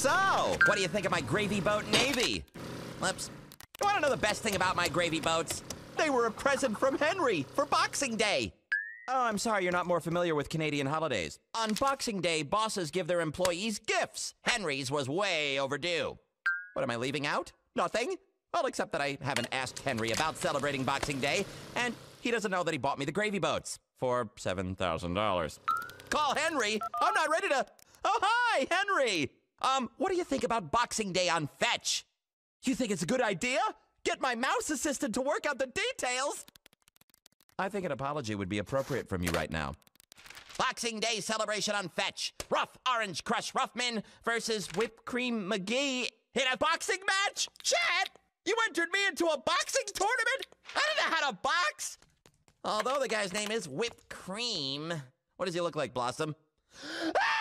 So, what do you think of my gravy boat navy? Whoops. You want to know the best thing about my gravy boats? They were a present from Henry for Boxing Day. Oh, I'm sorry you're not more familiar with Canadian holidays. On Boxing Day, bosses give their employees gifts. Henry's was way overdue. What am I leaving out? Nothing. Well, except that I haven't asked Henry about celebrating Boxing Day, and he doesn't know that he bought me the gravy boats for $7,000. Call Henry. I'm not ready to... Oh, hi, Henry. What do you think about Boxing Day on Fetch? You think it's a good idea? Get my mouse assistant to work out the details. I think an apology would be appropriate from you right now. Boxing Day celebration on Fetch. Ruff Orange Crush Ruffman versus Whipped Cream McGee in a boxing match? Chat! You entered me into a boxing tournament? I don't know how to box! Although the guy's name is Whipped Cream. What does he look like, Blossom? Ah!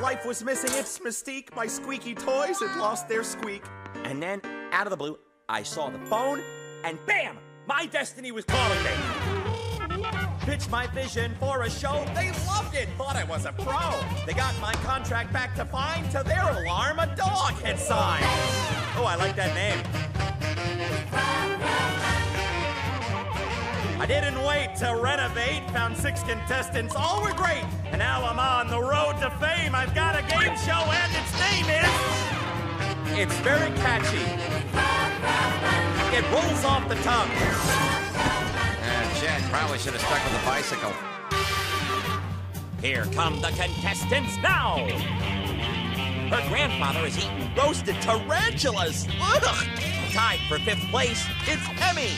Life was missing its mystique. My squeaky toys had lost their squeak. And then, out of the blue, I saw the phone, and bam! My destiny was calling me. Pitched my vision for a show. They loved it, thought I was a pro. They got my contract back to find, to their alarm, a dog had signed. Oh, I like that name. I didn't wait to renovate, found 6 contestants, all were great. And now I'm on the road to fame. I've got a game show, and its name is... It's very catchy. It rolls off the tongue. Chad probably should have stuck with the bicycle. Here come the contestants now. Her grandfather has eaten roasted tarantulas. Ugh. Tied for 5th place, it's Emmy.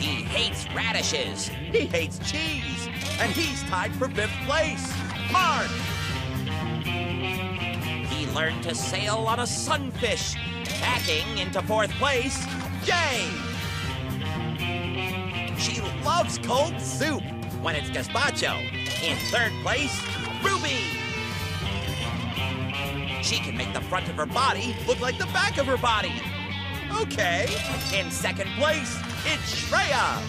He hates radishes. He hates cheese. And he's tied for 5th place, Mark. He learned to sail on a sunfish. Hacking into 4th place, Jay! She loves cold soup when it's gazpacho. In 3rd place, Ruby! She can make the front of her body look like the back of her body. Okay. In 2nd place, it's Shreya!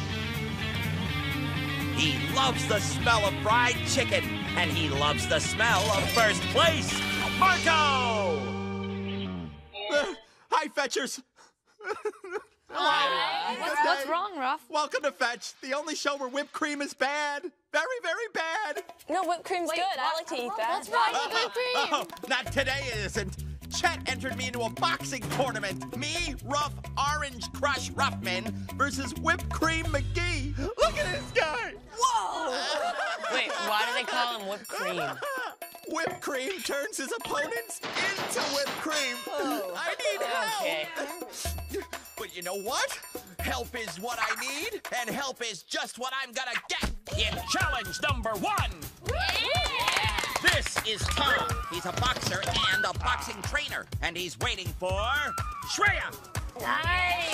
He loves the smell of fried chicken, and he loves the smell of 1st place, Marco! Hi, Fetchers. Hi. What's wrong, Ruff? Welcome to Fetch, the only show where whipped cream is bad. Very, very bad. No, whipped cream's good. I like to eat that. What's wrong with whipped cream? Oh, not today it isn't. Chet entered me into a boxing tournament. Me, Ruff Orange Crush Ruffman versus Whipped Cream McGee. Look at this guy. Whoa. Wait, why do they call him Whipped Cream? Whipped cream turns his opponents into whipped cream. Oh, I need help. But you know what? Help is what I need, and help is just what I'm gonna get in challenge number 1. Yeah. This is Tom. He's a boxer and a boxing trainer, and he's waiting for Shreya. Nice.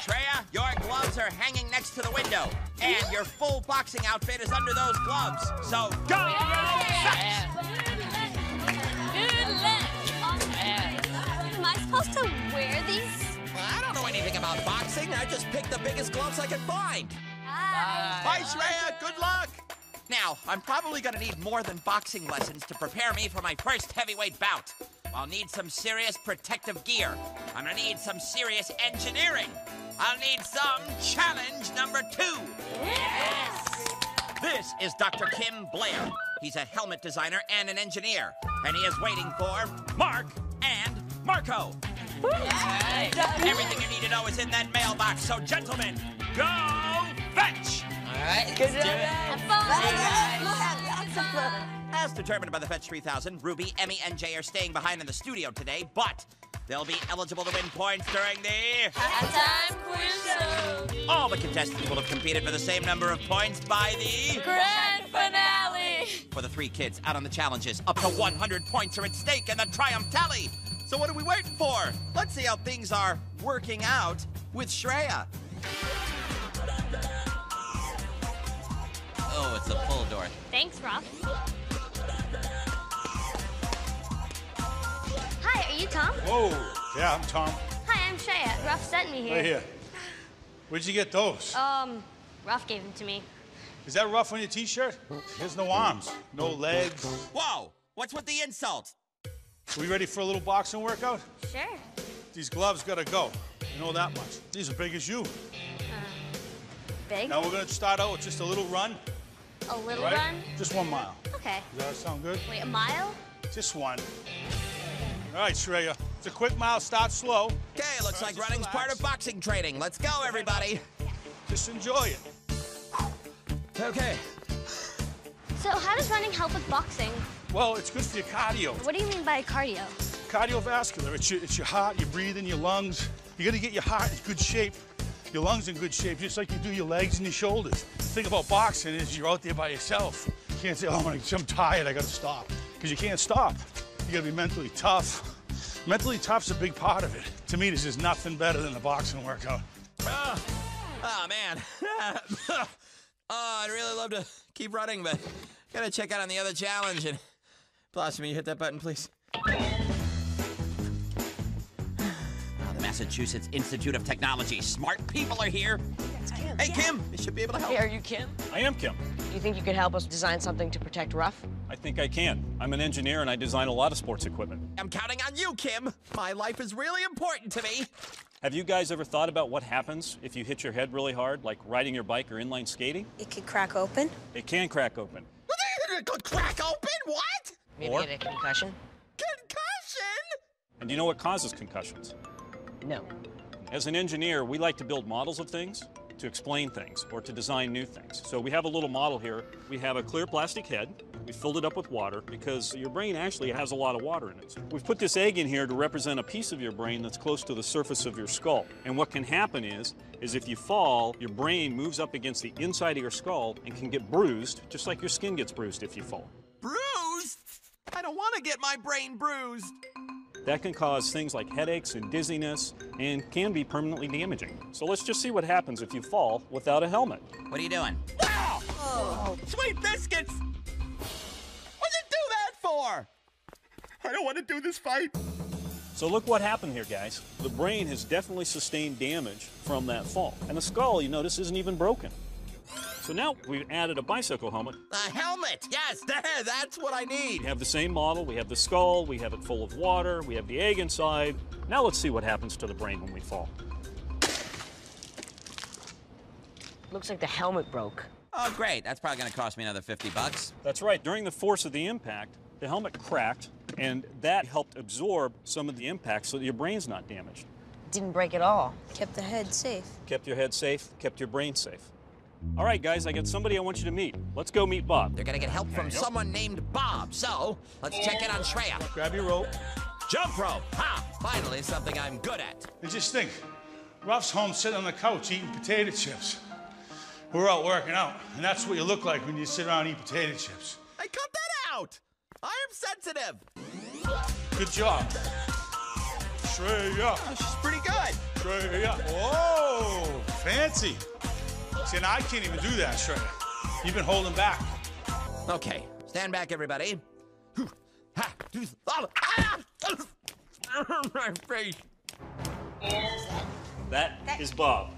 Shreya, your gloves are hanging next to the window, and your full boxing outfit is under those gloves. So go. Yeah. Am I supposed to wear these? Well, I don't know anything about boxing. I just picked the biggest gloves I could find. Hi, Shreya. Good luck. Now, I'm probably going to need more than boxing lessons to prepare me for my first heavyweight bout. I'll need some serious protective gear. I'm going to need some serious engineering. I'll need some challenge number 2. Yes! This is Dr. Kim Blair. He's a helmet designer and an engineer. And he is waiting for Mark and Marco. Hey. Everything you need to know is in that mailbox. So, gentlemen, go fetch! All right, good luck. Have fun. Lots of fun. As determined by the Fetch 3000, Ruby, Emmy, and Jay are staying behind in the studio today, but they'll be eligible to win points during the... Halftime Quiz Show. All the contestants will have competed for the same number of points by the... Grand Finale. For the 3 kids out on the challenges, up to 100 points are at stake in the triumph tally. So what are we waiting for? Let's see how things are working out with Shreya. Oh, it's a pull door. Thanks, Ruff. Hi, are you Tom? Oh, yeah, I'm Tom. Hi, I'm Shreya. Ruff sent me here. Right here. Where'd you get those? Ruff gave them to me. Is that rough on your t-shirt? There's no arms, no legs. Whoa, what's with the insult? Are we ready for a little boxing workout? Sure. These gloves gotta go. You know that much. These are big as you. Big? Now we're gonna start out with just a little run. A little run? Just 1 mile. Okay. Does that sound good? Wait, a mile? Just one. All right, Shreya. It's a quick mile, start slow. Okay, looks like running's part of boxing training. Let's go, everybody. Just enjoy it. Okay. So how does running help with boxing? Well, it's good for your cardio. What do you mean by cardio? Cardiovascular. It's your heart, your breathing, your lungs. You gotta get your heart in good shape, your lungs in good shape, just like you do your legs and your shoulders. The thing about boxing is you're out there by yourself. You can't say, oh, I'm tired, I gotta stop. Because you can't stop. You gotta be mentally tough. Mentally tough's a big part of it. To me, this is nothing better than a boxing workout. Oh man. I'd really love to keep running, but gotta check out on the other challenge. And Blossom, you hit that button, please. Massachusetts Institute of Technology. Smart people are here. That's Kim. Hey, Kim, you should be able to help. Hey, are you Kim? I am Kim. You think you could help us design something to protect Ruff? I think I can. I'm an engineer and I design a lot of sports equipment. I'm counting on you, Kim. My life is really important to me. Have you guys ever thought about what happens if you hit your head really hard, like riding your bike or inline skating? It could crack open. It can crack open. It could crack open? What? Maybe or get a concussion. Concussion? And do you know what causes concussions? No. As an engineer, we like to build models of things to explain things or to design new things. So we have a little model here. We have a clear plastic head. We filled it up with water because your brain actually has a lot of water in it. We've put this egg in here to represent a piece of your brain that's close to the surface of your skull. And what can happen is if you fall, your brain moves up against the inside of your skull and can get bruised, just like your skin gets bruised if you fall. Bruised? I don't want to get my brain bruised. That can cause things like headaches and dizziness and can be permanently damaging. So let's just see what happens if you fall without a helmet. What are you doing? Wow! Oh. Sweet biscuits! What'd you do that for? I don't want to do this fight. So look what happened here, guys. The brain has definitely sustained damage from that fall. And the skull, you notice, isn't even broken. So now we've added a bicycle helmet. A helmet! Yes, that's what I need. We have the same model, we have the skull, we have it full of water, we have the egg inside. Now let's see what happens to the brain when we fall. Looks like the helmet broke. Oh, great. That's probably going to cost me another $50. That's right. During the force of the impact, the helmet cracked, and that helped absorb some of the impact so that your brain's not damaged. Didn't break at all. Kept the head safe. Kept your head safe, kept your brain safe. All right, guys, I got somebody I want you to meet. Let's go meet Bob. They're gonna get help from someone named Bob, so let's check in on Shreya. Grab your rope. Jump rope! Ha! Finally, something I'm good at. And just think, Ruff's home sitting on the couch eating potato chips. We're out working out, and that's what you look like when you sit around and eat potato chips. Hey, cut that out! I am sensitive! Good job. Shreya! Oh, she's pretty good. Shreya! Whoa! Fancy! See, now I can't even do that, Shreya. You've been holding back. Okay, stand back, everybody. My face. That is Bob.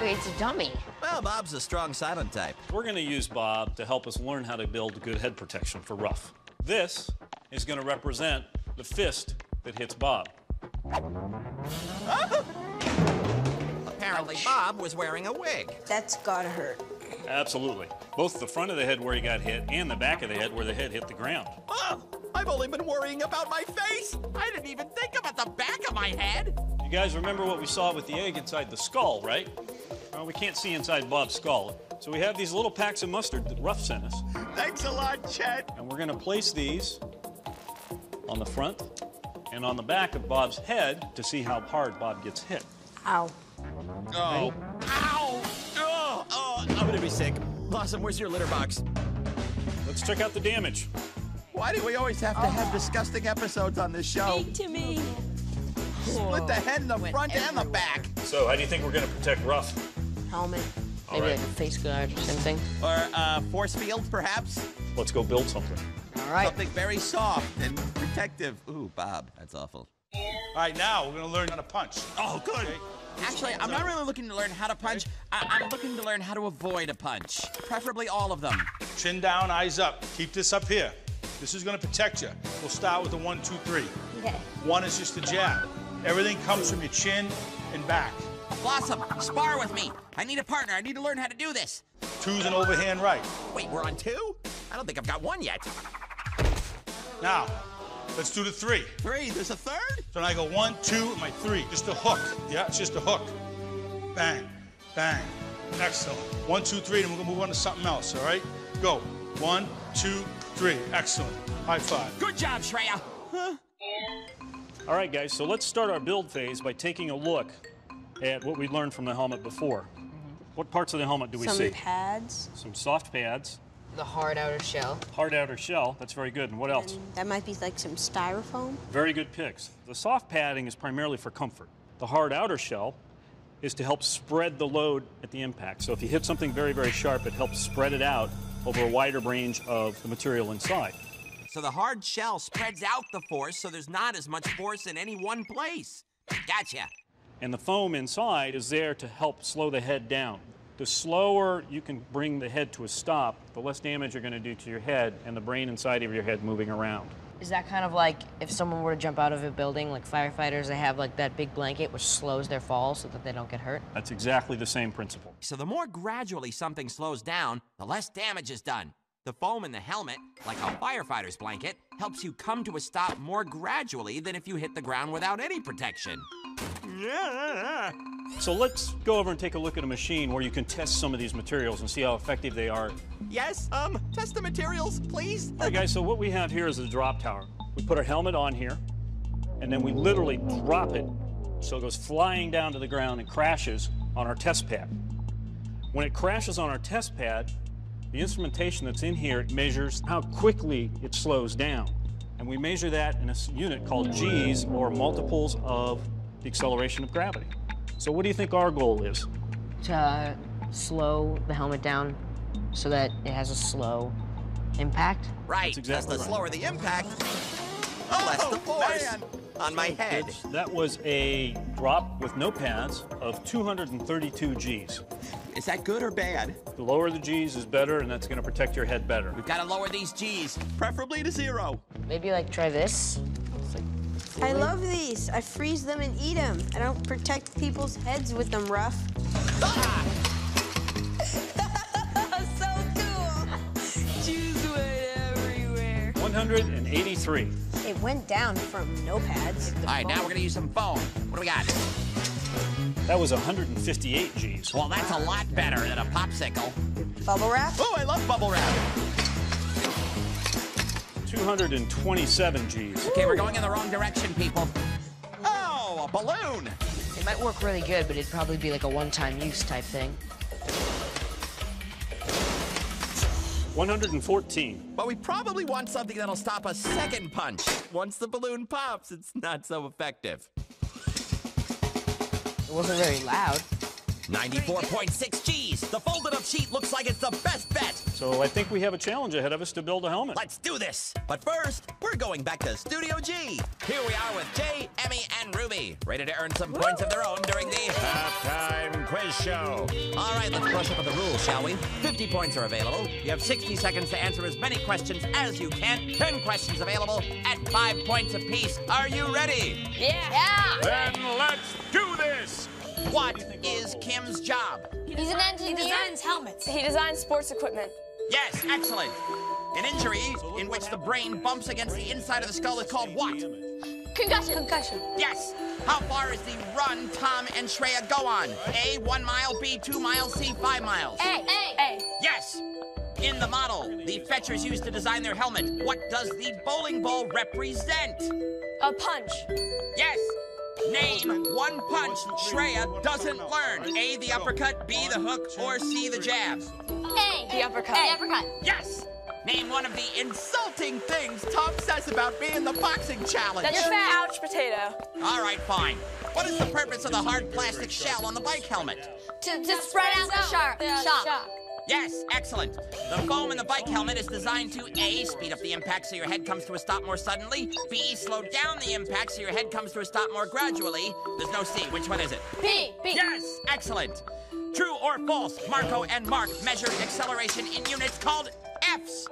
Wait, it's a dummy. Well, Bob's a strong, silent type. We're going to use Bob to help us learn how to build good head protection for Ruff. This is going to represent the fist that hits Bob. Apparently, Bob was wearing a wig. That's gotta hurt. Absolutely. Both the front of the head where he got hit and the back of the head where the head hit the ground. Oh, I've only been worrying about my face. I didn't even think about the back of my head. You guys remember what we saw with the egg inside the skull, right? Well, we can't see inside Bob's skull. So we have these little packs of mustard that Ruff sent us. Thanks a lot, Chet. And we're gonna place these on the front and on the back of Bob's head to see how hard Bob gets hit. Ow. Oh. Ow! Oh, oh, I'm gonna be sick. Blossom, where's your litter box? Let's check out the damage. Why do we always have to have disgusting episodes on this show? Speak to me. Split the head in the front and the back. So how do you think we're gonna protect Ruff? Helmet. Maybe like a face guard or something. Or a force field, perhaps? Let's go build something. All right. Something very soft and protective. Ooh, Bob, that's awful. All right, now we're gonna learn how to punch. Oh, good. Okay. Actually, I'm not really looking to learn how to punch. I'm looking to learn how to avoid a punch. Preferably all of them. Chin down, eyes up. Keep this up here. This is going to protect you. We'll start with the 1, 2, 3. Okay. 1 is just a jab. Everything comes from your chin and back. Blossom, spar with me. I need a partner. I need to learn how to do this. 2's an overhand right. Wait, we're on 2? I don't think I've got 1 yet. Now, let's do the 3. 3? There's a 3rd? So now I go 1, 2, and my 3. Just a hook. Yeah, it's just a hook. Bang, bang. Excellent. 1, 2, 3, and we're going to move on to something else, all right? Go. 1, 2, 3. Excellent. High five. Good job, Shreya. Huh? All right, guys, so let's start our build phase by taking a look at what we learned from the helmet before. What parts of the helmet do we see? Some pads. Some soft pads. The hard outer shell. Hard outer shell. That's very good. And what else? And that might be like some styrofoam. Very good picks. The soft padding is primarily for comfort. The hard outer shell is to help spread the load at the impact. So if you hit something very, very sharp, it helps spread it out over a wider range of the material inside. So the hard shell spreads out the force, so there's not as much force in any one place. Gotcha. And the foam inside is there to help slow the head down. The slower you can bring the head to a stop, the less damage you're going to do to your head and the brain inside of your head moving around. Is that kind of like if someone were to jump out of a building, like firefighters, they have like that big blanket which slows their fall so that they don't get hurt? That's exactly the same principle. So the more gradually something slows down, the less damage is done. The foam in the helmet, like a firefighter's blanket, helps you come to a stop more gradually than if you hit the ground without any protection. Yeah. So let's go over and take a look at a machine where you can test some of these materials and see how effective they are. Yes, test the materials, please. All right, guys, so what we have here is a drop tower. We put our helmet on here, and then we literally drop it so it goes flying down to the ground and crashes on our test pad. When it crashes on our test pad, the instrumentation that's in here measures how quickly it slows down. And we measure that in a unit called G's, or multiples of the acceleration of gravity. So what do you think our goal is? To slow the helmet down so that it has a slow impact. Right, exactly. That's the slower the impact, the less the force on my head. That was a drop with no pads of 232 Gs. Is that good or bad? The lower the G's is better, and that's gonna protect your head better. We've gotta lower these G's, preferably to 0. Maybe like try this. I love these. I freeze them and eat them. I don't protect people's heads with them, Ruff. Ah! So cool. Juice went everywhere. 183. It went down from no pads. All right, now we're gonna use some foam. What do we got? That was 158 Gs. Well, that's a lot better than a popsicle. Bubble wrap? Oh, I love bubble wrap. 227 Gs. Okay, we're going in the wrong direction, people. Oh, a balloon! It might work really good, but it'd probably be like a one-time use type thing. 114. But we probably want something that'll stop a second punch. Once the balloon pops, it's not so effective. It wasn't very loud. 94.6 Gs. The folded-up sheet looks like it's the best bet. So I think we have a challenge ahead of us to build a helmet. Let's do this. But first, we're going back to Studio G. Here we are with Jay, Emmy, and Ruby, ready to earn some points of their own during the halftime quiz show. All right, let's brush up on the rules, shall we? 50 points are available. You have 60 seconds to answer as many questions as you can. 10 questions available at 5 points apiece. Are you ready? Yeah. Then let's do this. What is Kim's job? He's an engineer. He designs helmets. He designs sports equipment. Yes, excellent. An injury in which the brain bumps against the inside of the skull is called what? Concussion. Concussion. Yes. How far is the run Tom and Shreya go on? A, 1 mile, B, 2 miles, C, 5 miles. A. Yes. In the model, the fetchers used to design their helmet. What does the bowling ball represent? A punch. Yes. Name one punch Shreya doesn't learn. A, the uppercut, B, the hook, or C, the jab. A, the uppercut. A, uppercut. Yes! Name one of the insulting things Tom says about me in the boxing challenge. That's a fat ouch potato. All right, fine. What is the purpose of the hard plastic shell on the bike helmet? To spread out the shock. Yes, excellent. The foam in the bike helmet is designed to A, speed up the impact so your head comes to a stop more suddenly, B, slow down the impact so your head comes to a stop more gradually. There's no C. Which one is it? B. B. Yes, excellent. True or false, Marco and Mark measured acceleration in units called Fs.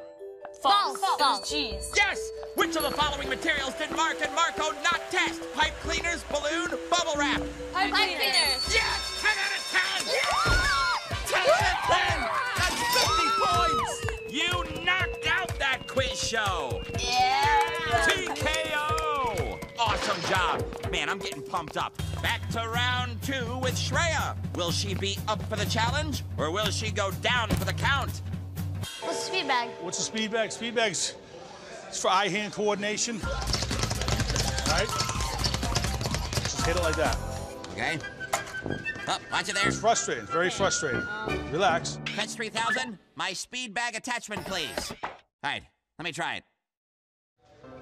False. False. G's. Yes! Which of the following materials did Mark and Marco not test? Pipe cleaners, balloon, bubble wrap. Pipe cleaners. Yes! 10 out of 10! Yeah! 10 out of 10! That's 50 points! You knocked out that quiz show! Yeah! TKO! Awesome job. Man, I'm getting pumped up. Back to round two with Shreya. Will she be up for the challenge, or will she go down for the count? What's a speed bag? What's a speed bag? Speed bag's for eye-hand coordination. All right? Just hit it like that. Okay. Oh, watch it there. It's frustrating. It's very frustrating. Relax. Fetch 3000, my speed bag attachment, please. All right, let me try it.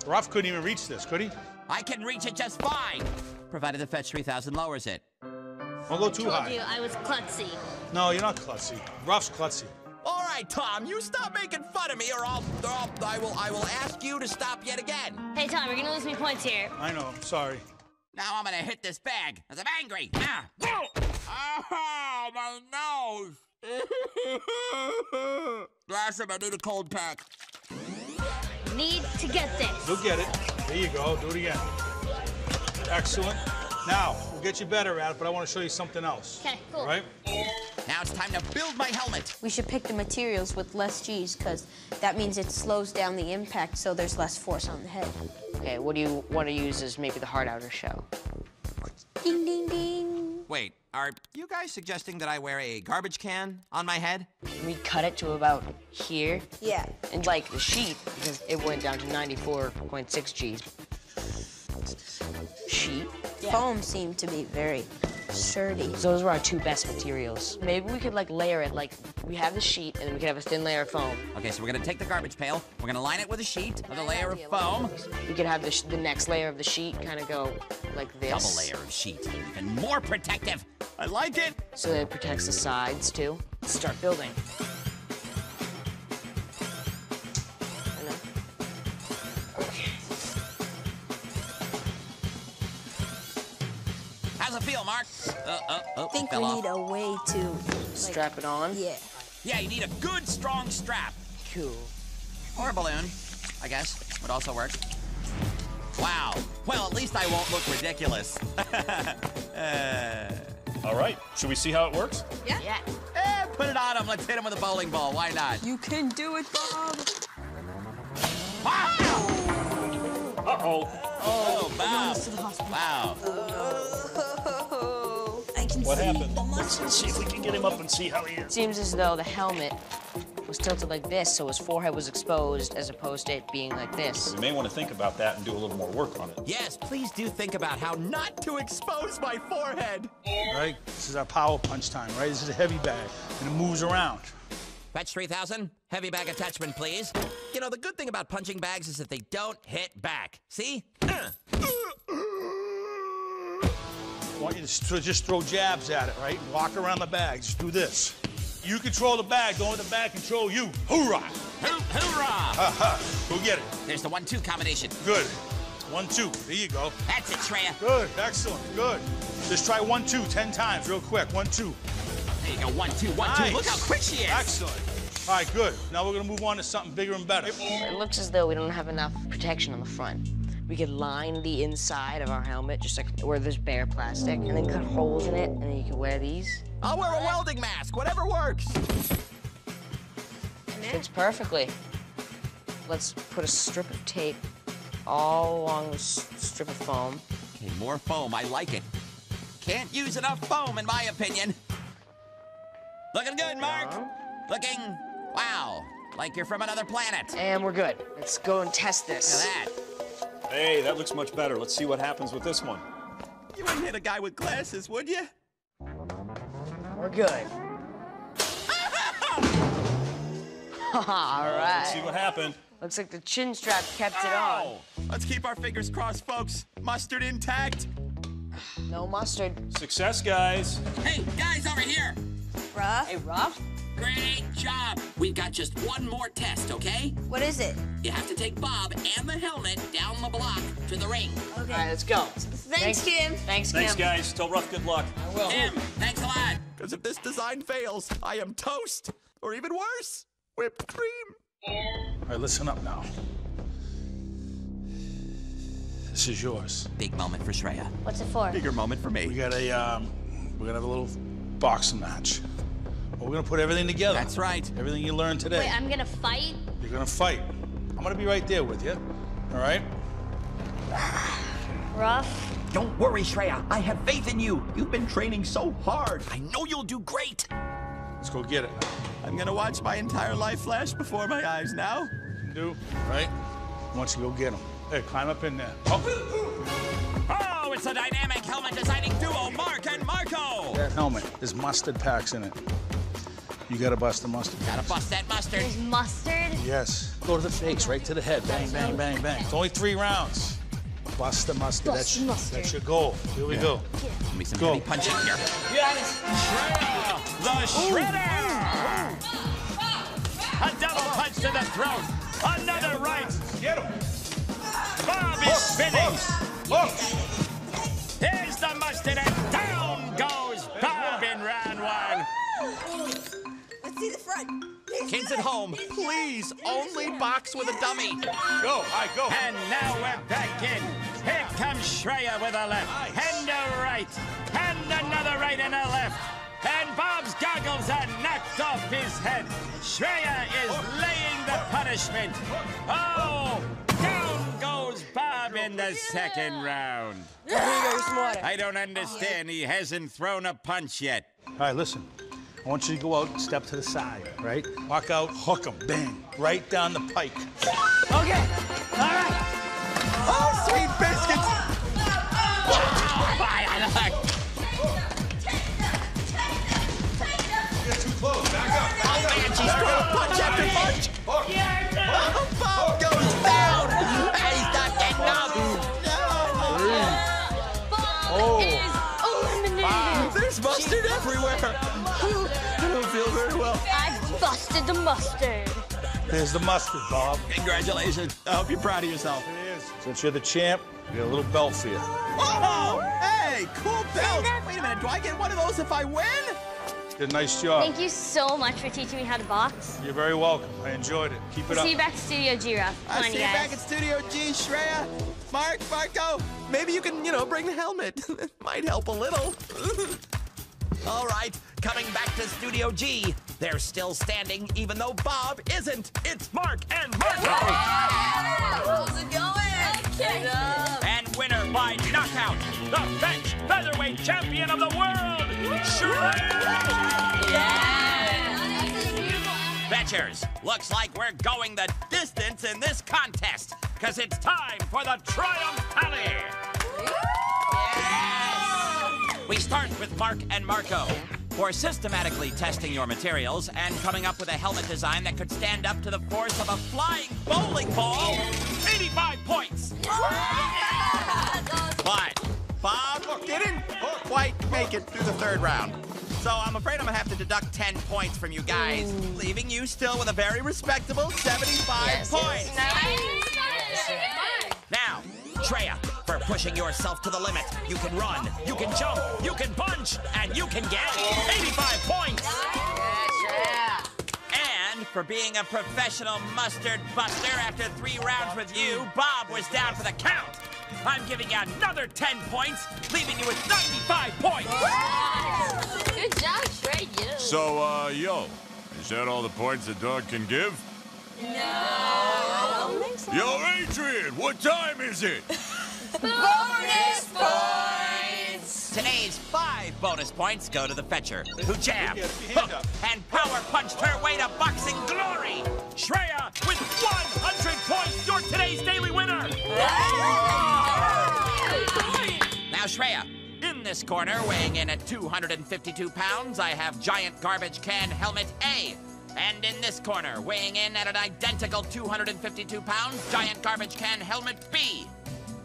Ruff couldn't even reach this, could he? I can reach it just fine, provided the Fetch 3000 lowers it. Don't go too high. I told you I was klutzy. No, you're not klutzy. Ruff's klutzy. All right, Tom, you stop making fun of me, or I will ask you to stop yet again. Hey, Tom, you're gonna lose me points here. I know. I'm sorry. Now I'm gonna hit this bag, 'cause I'm angry. Ah. Oh, my nose. Blossom, I need a cold pack. Need to get this. You'll get it. There you go. Do it again. Excellent. Now, we'll get you better at it, but I want to show you something else. Okay, cool. All right? Now it's time to build my helmet. We should pick the materials with less G's, because that means it slows down the impact, so there's less force on the head. Okay, what do you want to use as maybe the hard outer shell? Ding, ding, ding. Wait, are you guys suggesting that I wear a garbage can on my head? We cut it to about here. Yeah. And like the sheet, because it went down to 94.6 G's. Sheet. Yeah. Foam seemed to be very sturdy. Those were our two best materials. Maybe we could like layer it, like we have the sheet and then we could have a thin layer of foam. Okay, so we're gonna take the garbage pail, we're gonna line it with a sheet, another layer of foam. We could have the next layer of the sheet kind of go like this. Double layer of sheet, even more protective. I like it. So that it protects the sides too. Let's start building. Mark. I think we need a way to... like, strap it on? Yeah. Yeah, you need a good, strong strap. Cool. Or a balloon, I guess, would also work. Wow. Well, at least I won't look ridiculous. All right, should we see how it works? Yeah. Yeah. Put it on him. Let's hit him with a bowling ball. Why not? You can do it, Bob. Wow! Uh-oh. Oh, Bob. Wow. What happened? Let's see if we can get him up and see how he is. Seems as though the helmet was tilted like this, so his forehead was exposed as opposed to it being like this. We may want to think about that and do a little more work on it. Yes, please do think about how not to expose my forehead. Right, this is our power punch time, right? This is a heavy bag, and it moves around. Fetch 3000, heavy bag attachment, please. You know, the good thing about punching bags is that they don't hit back. See? I want you to just throw jabs at it, right? Walk around the bag. Just do this. You control the bag. Don't let the bag control you. Hoorah! Hoorah! Go get it. There's the 1-2 combination. Good. 1-2. There you go. That's it, Shreya. Good. Excellent. Good. Just try 1-2 10 times real quick. 1-2. There you go. 1-2, 1-2. Nice. Look how quick she is. Excellent. All right, good. Now we're going to move on to something bigger and better. It looks as though we don't have enough protection on the front. We could line the inside of our helmet, just like where there's bare plastic, and then cut holes in it, and then you can wear these. I'll wear a welding mask, whatever works. Fits perfectly. Let's put a strip of tape all along this strip of foam. Okay, more foam, I like it. Can't use enough foam, in my opinion. Looking good, Mark. Looking, wow, like you're from another planet. And we're good. Let's go and test this. Look at that. Hey, that looks much better. Let's see what happens with this one. You wouldn't hit a guy with glasses, would you? We're good. All right. Let's see what happened. Looks like the chin strap kept it on. Let's keep our fingers crossed, folks. Mustard intact. No mustard. Success, guys. Hey, guys over here. Ruff. Hey, Ruff. Great job! We've got just one more test, okay? What is it? You have to take Bob and the helmet down the block to the ring. Okay. All right, let's go. Thanks, Kim. Thanks, guys. Tell Ruff good luck. I will. Kim, thanks a lot. Because if this design fails, I am toast. Or even worse, whipped cream. All right, listen up now. This is yours. Big moment for Shreya. What's it for? Bigger moment for me. We got a, we're gonna have a little boxing match. We're gonna put everything together. That's right. Everything you learned today. Wait, I'm gonna fight? You're gonna fight. I'm gonna be right there with you. All right? Ruff? Don't worry, Shreya. I have faith in you. You've been training so hard. I know you'll do great. Let's go get it. I'm gonna watch my entire life flash before my eyes now. You can do, right? Once you go get him. Hey, climb up in there. Oh, oh, it's the dynamic helmet designing duo, Mark and Marco. That helmet, there's mustard packs in it. You gotta bust the mustard. Gotta bust that mustard. There's mustard? Yes. Go to the face, right to the head. Bang, bang, bang, bang. It's only 3 rounds. Bust the mustard. That's your goal. Here we go. Give me some heavy punching here. Yes! Shredder! The Shredder! Ooh. A double punch to the throat. Another right. Get him. Bob is spinning. Look. Here's the mustard, and down goes Bob in round 1. Kids at home, please only box with a dummy. Go, I go. And now we're back in. Here comes Shreya with a left, and a right, and another right and a left. And Bob's goggles are knocked off his head. Shreya is laying the punishment. Oh, down goes Bob in the 2nd round. I don't understand. He hasn't thrown a punch yet. All right, listen. I want you to go out and step to the side, right? Walk out, hook him, bang, right down the pike. Okay, all right. Oh, sweet biscuits! Wow, by luck! Take them! You're too close, back up, back up. Oh, man, she's throwing punch after punch. Oh, Bob goes down! He's not getting up! No! Bob is eliminated! There's mustard everywhere! Busted the mustard. There's the mustard, Bob. Congratulations. I hope you're proud of yourself. It is. Since you're the champ, we got a little belt for you. Oh! Hey, cool belt. Wait a minute, do I get one of those if I win? You did a nice job. Thank you so much for teaching me how to box. You're very welcome. I enjoyed it. Keep it up. See you back at Studio G, Ruff. I'll see you back at Studio G, Shreya, Mark, Marco. Maybe you can, you know, bring the helmet. It might help a little. All right, coming back to Studio G. They're still standing, even though Bob isn't. It's Mark and Marco. How's it going? Okay. And winner by knockout, the Fetch featherweight champion of the world, Shreya. Yeah. Fetchers, looks like we're going the distance in this contest, because it's time for the triumph tally. We start with Mark and Marco. For systematically testing your materials and coming up with a helmet design that could stand up to the force of a flying bowling ball, 85 points. But Bob didn't quite make it through the 3rd round. So I'm afraid I'm gonna have to deduct 10 points from you guys, leaving you still with a very respectable 75 points. Now, Shreya, for pushing yourself to the limit. You can run, you can jump, you can punch, and you can get 85 points. Yes, Shreya. And for being a professional mustard buster after 3 rounds with you, Bob was down for the count. I'm giving you another 10 points, leaving you with 95 points. Yes. Good job, Shreya. So, yo, is that all the points a dog can give? No. Yo, Adrian, what time is it? Bonus points! Today's 5 bonus points go to the Fetcher, who jabbed, hooked, and power punched her way to boxing glory. Shreya, with 100 points, you're today's daily winner! Now, Shreya, in this corner, weighing in at 252 pounds, I have giant garbage can helmet A. And in this corner, weighing in at an identical 252 pounds, giant garbage can helmet B.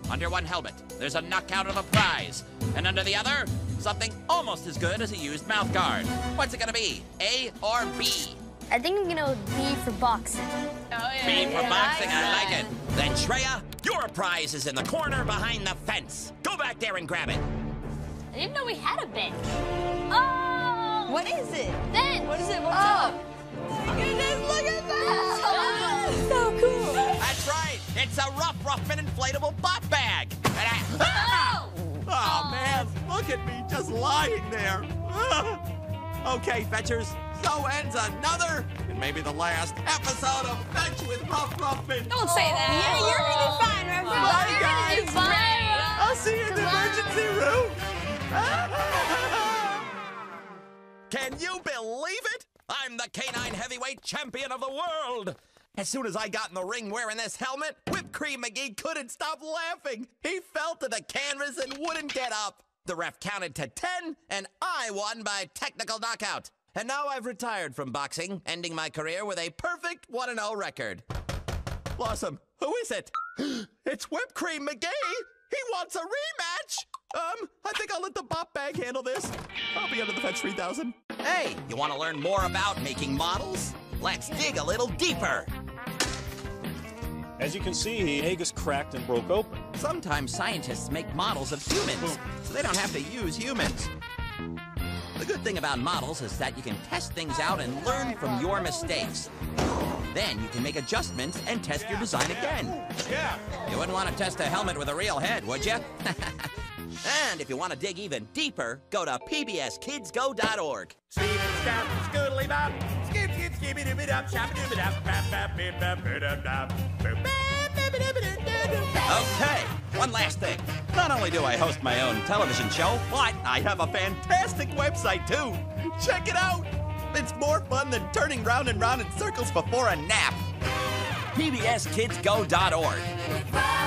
Under one helmet, there's a knockout of a prize. And under the other, something almost as good as a used mouth guard. What's it gonna be, A or B? I think I'm gonna go B for boxing. Oh, yeah, B for boxing, I like it. Then, Shreya, your prize is in the corner behind the fence. Go back there and grab it. I didn't know we had a bench. Oh! What is it? Bench! What is it? What's up? You just look at that! Oh, so cool! That's right! It's a Ruff Ruffman inflatable bot bag! And oh, man, look at me just lying there. Okay, Fetchers, so ends another, and maybe the last, episode of Fetch with Ruff Ruffman. Don't say that. Yeah, you're going to be fine, Ruff Ruffman. Bye, guys. Bye. I'll see you in the emergency room. Can you believe it? I'm the canine heavyweight champion of the world. As soon as I got in the ring wearing this helmet, Whipped Cream McGee couldn't stop laughing. He fell to the canvas and wouldn't get up. The ref counted to 10, and I won by technical knockout. And now I've retired from boxing, ending my career with a perfect 1-0 record. Blossom, who is it? It's Whipped Cream McGee. He wants a rematch. I think I'll let the bop bag handle this. I'll be under the Fetch 3000. Hey, you want to learn more about making models? Let's dig a little deeper. As you can see, the egg is cracked and broke open. Sometimes scientists make models of humans, so they don't have to use humans. The good thing about models is that you can test things out and learn from your mistakes. Then you can make adjustments and test your design again. You wouldn't want to test a helmet with a real head, would you? And if you want to dig even deeper, go to PBSKidsGo.org. Okay, one last thing. Not only do I host my own television show, but I have a fantastic website, too. Check it out. It's more fun than turning round and round in circles before a nap. PBSKidsGo.org.